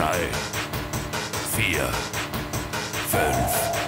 3, 4, 5.